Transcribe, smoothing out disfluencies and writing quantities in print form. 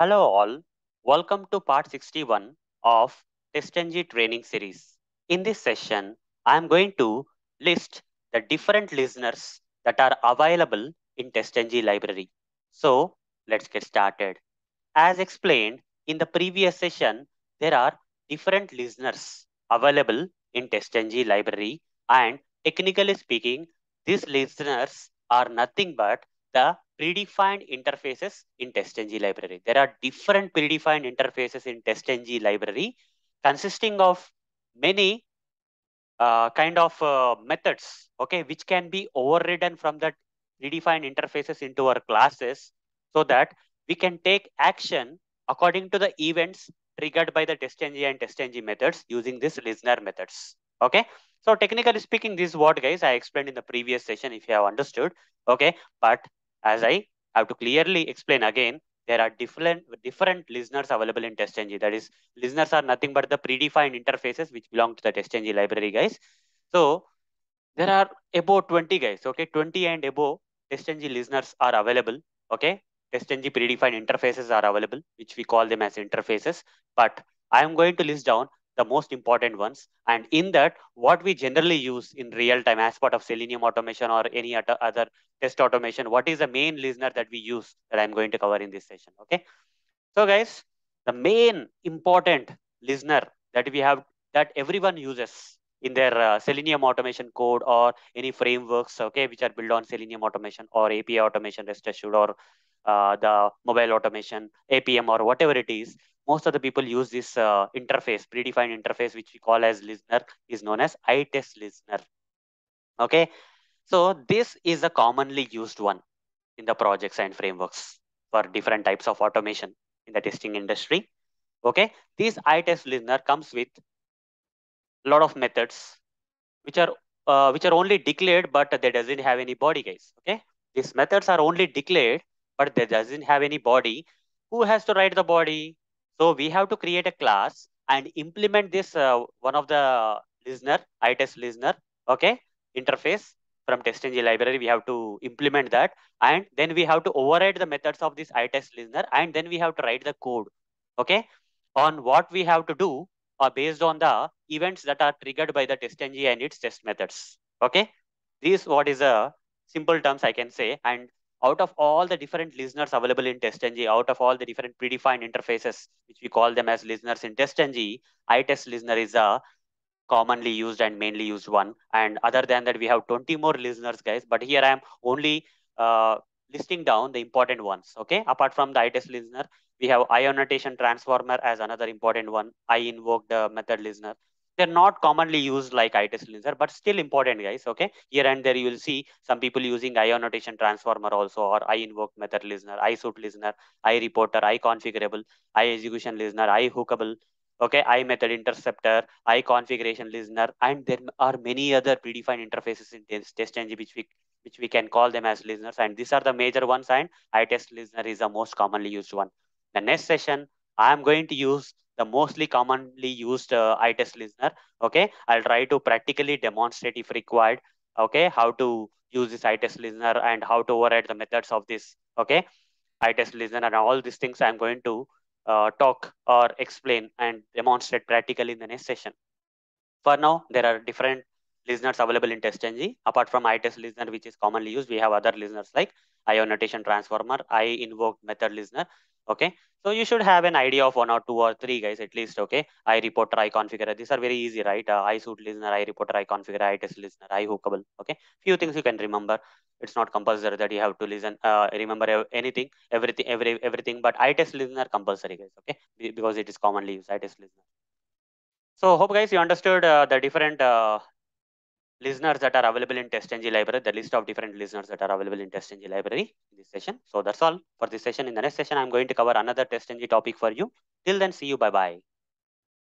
Hello all, welcome to part 61 of TestNG training series. In this session, I am going to list the different listeners that are available in TestNG library. So let's get started. As explained in the previous session, there are different listeners available in TestNG library, and technically speaking, these listeners are nothing but the predefined interfaces in TestNG library. There are different predefined interfaces in TestNG library consisting of many methods, okay, which can be overridden from that predefined interfaces into our classes so that we can take action according to the events triggered by the TestNG and TestNG methods using these listener methods, okay. So technically speaking, this is what, guys, I explained in the previous session if you have understood, okay. But as I have to clearly explain again, there are different listeners available in TestNG. That is, listeners are nothing but the predefined interfaces which belong to the TestNG library, guys. So there are about 20, guys, okay, 20 and above TestNG listeners are available, okay. TestNG predefined interfaces are available, which we call them as interfaces. But I am going to list down the most important ones, and in that what we generally use in real time as part of Selenium automation or any other test automation, what is the main listener that we use, that I'm going to cover in this session, okay. So guys, the main important listener that we have, that everyone uses in their Selenium automation code or any frameworks, okay, which are built on Selenium automation or API automation, rest assured, or the mobile automation, APM, or whatever it is, most of the people use this interface, predefined interface, which we call as listener, is known as ITestListener. Okay, so this is a commonly used one in the projects and frameworks for different types of automation in the testing industry. Okay, this ITestListener comes with a lot of methods which are only declared, but they doesn't have any body, guys. Okay, these methods are only declared, but they doesn't have any body. Who has to write the body? So we have to create a class and implement this one of the listener, ITestListener, okay, interface from TestNG library. We have to implement that, and then we have to override the methods of this ITestListener, and then we have to write the code, okay, on what we have to do or based on the events that are triggered by the TestNG and its test methods, okay. This what is a simple terms I can say. And out of all the different listeners available in TestNG, out of all the different predefined interfaces, which we call them as listeners in TestNG, ITestListener is a commonly used and mainly used one. And other than that, we have 20 more listeners, guys. But here I am only listing down the important ones, okay? Apart from the ITestListener, we have IAnnotationTransformer as another important one, IInvokedMethodListener. They're not commonly used like ITestListener, but still important, guys, okay? Here and there, you will see some people using IAnnotationTransformer also, or IInvokedMethodListener, ISuiteListener, IReporter, IConfigurable, IExecutionListener, IHookable, okay, IMethodInterceptor, IConfigurationListener, and there are many other predefined interfaces in TestNG which we can call them as listeners, and these are the major ones, and ITestListener is the most commonly used one. The next session, I am going to use the mostly commonly used ITestListener, okay. I'll try to practically demonstrate if required, okay, how to use this ITestListener and how to override the methods of this, okay, ITestListener, and all these things I'm going to talk or explain and demonstrate practically in the next session. For now, there are different listeners available in TestNG. Apart from ITestListener, which is commonly used, we have other listeners like IAnnotationTransformer, IInvokedMethodListener. Okay, so you should have an idea of one or two or three, guys, at least, okay. IReporter, IConfigure, these are very easy, right? ISuiteListener, IReporter, IConfigure, ITestListener, IHookable, okay. Few things you can remember. It's not compulsory that you have to remember anything, everything, but ITestListener compulsory, guys, okay, because it is commonly used, ITestListener. So hope, guys, you understood the different listeners that are available in TestNG library, the list of different listeners that are available in TestNG library in this session. So that's all for this session. In the next session, I'm going to cover another TestNG topic for you. Till then, see you. Bye-bye.